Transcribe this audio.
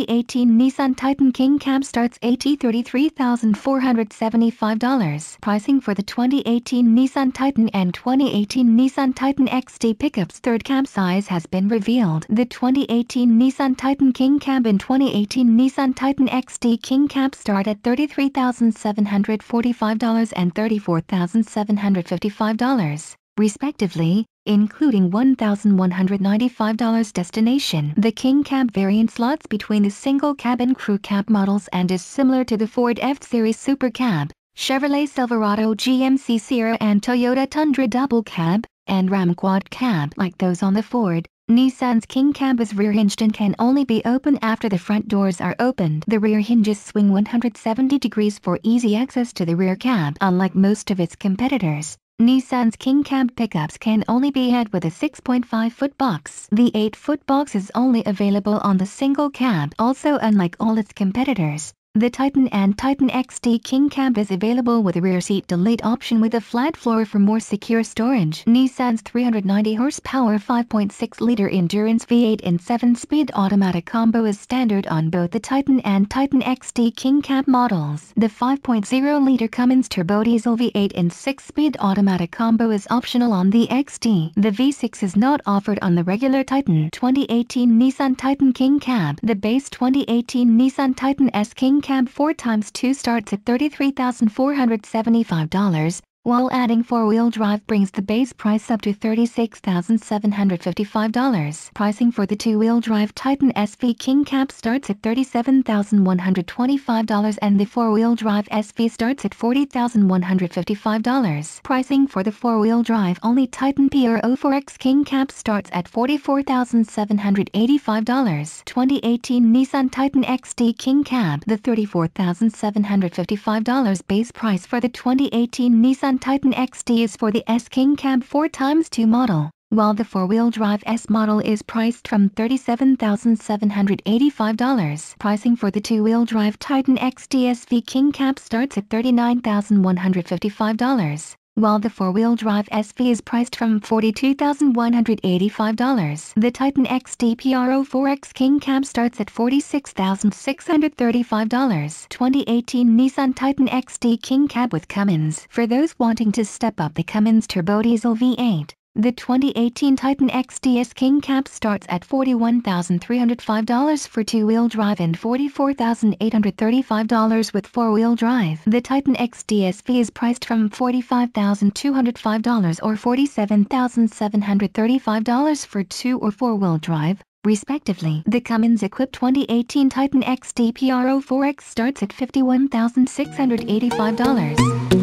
2018 Nissan Titan King Cab starts at $33,475. Pricing for the 2018 Nissan Titan and 2018 Nissan Titan XD pickups. Third cab size has been revealed. The 2018 Nissan Titan King Cab and 2018 Nissan Titan XD King Cab start at $33,745 and $34,755, respectively, including $1,195 destination. The King Cab variant slots between the single cab and crew cab models and is similar to the Ford F-Series SuperCab, Chevrolet Silverado, GMC Sierra and Toyota Tundra Double Cab, and Ram Quad Cab. Like those on the Ford, Nissan's King Cab is rear-hinged and can only be open after the front doors are opened. The rear hinges swing 170 degrees for easy access to the rear cab. Unlike most of its competitors, Nissan's King Cab pickups can only be had with a 6.5-foot box. The 8-foot box is only available on the single cab. Also, unlike all its competitors, the Titan and Titan XD King Cab is available with a rear seat delete option with a flat floor for more secure storage. Nissan's 390 horsepower 5.6-liter Endurance V8 and 7-speed automatic combo is standard on both the Titan and Titan XD King Cab models. The 5.0-liter Cummins turbo diesel V8 and 6-speed automatic combo is optional on the XD. The V6 is not offered on the regular Titan. 2018 Nissan Titan King Cab. The base 2018 Nissan Titan S King Cab 4x2 starts at $33,475, while adding four-wheel drive brings the base price up to $36,755. Pricing for the two-wheel drive Titan SV King Cab starts at $37,125 and the four-wheel drive SV starts at $40,155. Pricing for the four-wheel drive only Titan PRO-4X King Cab starts at $44,785. 2018 Nissan Titan XD King Cab. The $34,755 base price for the 2018 Nissan Titan XD is for the S King Cab 4x2 model, while the four-wheel drive S model is priced from $37,785. Pricing for the two-wheel drive Titan XD SV King Cab starts at $39,155, while the four-wheel drive SV is priced from $42,185. The Titan XD PRO-4X King Cab starts at $46,635. 2018 Nissan Titan XD King Cab with Cummins. For those wanting to step up the Cummins turbo diesel V8, the 2018 Titan XDS King Cab starts at $41,305 for two-wheel drive and $44,835 with four-wheel drive. The Titan XDSV is priced from $45,205 or $47,735 for two- or four-wheel drive, respectively. The Cummins equipped 2018 Titan XD PRO-4X starts at $51,685.